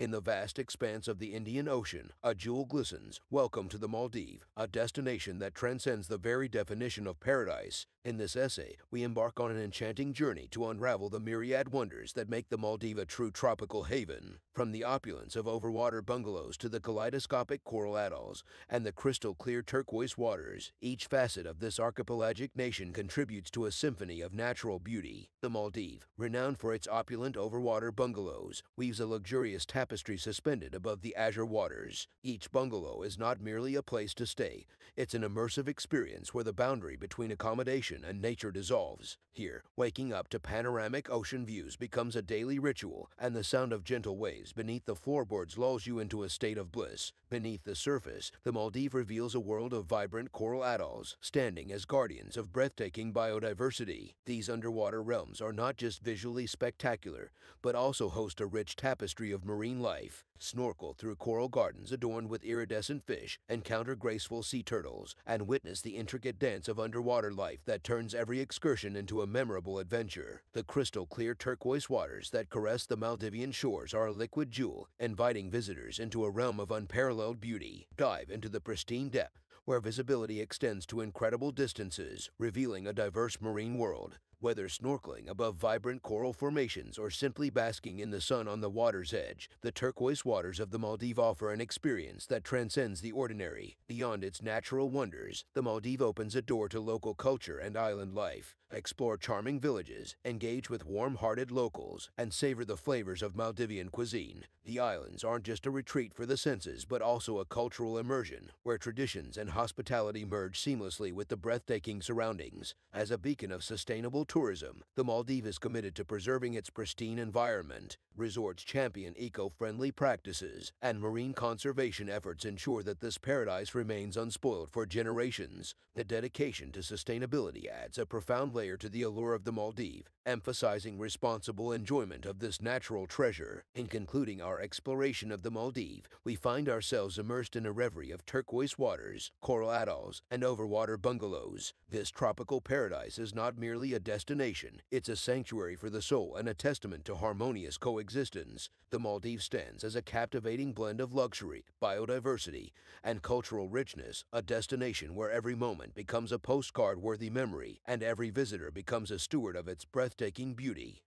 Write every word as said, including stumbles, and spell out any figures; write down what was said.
In the vast expanse of the Indian Ocean, a jewel glistens. Welcome to the Maldives, a destination that transcends the very definition of paradise. In this essay, we embark on an enchanting journey to unravel the myriad wonders that make the Maldives a true tropical haven. From the opulence of overwater bungalows to the kaleidoscopic coral atolls and the crystal-clear turquoise waters, each facet of this archipelagic nation contributes to a symphony of natural beauty. The Maldives, renowned for its opulent overwater bungalows, weaves a luxurious tapestry suspended above the azure waters. Each bungalow is not merely a place to stay, it's an immersive experience where the boundary between accommodation and nature dissolves. Here, waking up to panoramic ocean views becomes a daily ritual, and the sound of gentle waves beneath the floorboards lulls you into a state of bliss. Beneath the surface, the Maldives reveals a world of vibrant coral atolls, standing as guardians of breathtaking biodiversity. These underwater realms are not just visually spectacular, but also host a rich tapestry of marine life. Snorkel through coral gardens adorned with iridescent fish, encounter graceful sea turtles, and witness the intricate dance of underwater life that turns every excursion into a memorable adventure. The crystal-clear turquoise waters that caress the Maldivian shores are a liquid jewel, inviting visitors into a realm of unparalleled beauty. Dive into the pristine depth, where visibility extends to incredible distances, revealing a diverse marine world. Whether snorkeling above vibrant coral formations or simply basking in the sun on the water's edge, the turquoise waters of the Maldives offer an experience that transcends the ordinary. Beyond its natural wonders, the Maldives opens a door to local culture and island life. Explore charming villages, engage with warm-hearted locals, and savor the flavors of Maldivian cuisine. The islands aren't just a retreat for the senses, but also a cultural immersion, where traditions and hospitality merge seamlessly with the breathtaking surroundings. As a beacon of sustainable tourism, the Maldives is committed to preserving its pristine environment. Resorts champion eco-friendly practices, and marine conservation efforts ensure that this paradise remains unspoiled for generations. The dedication to sustainability adds a profound layer to the allure of the Maldives, emphasizing responsible enjoyment of this natural treasure. In concluding our exploration of the Maldives, we find ourselves immersed in a reverie of turquoise waters, coral atolls, and overwater bungalows. This tropical paradise is not merely a destination, it's a sanctuary for the soul and a testament to harmonious coexistence. The Maldives stands as a captivating blend of luxury, biodiversity, and cultural richness, a destination where every moment becomes a postcard-worthy memory and every visit Visitor becomes a steward of its breathtaking beauty.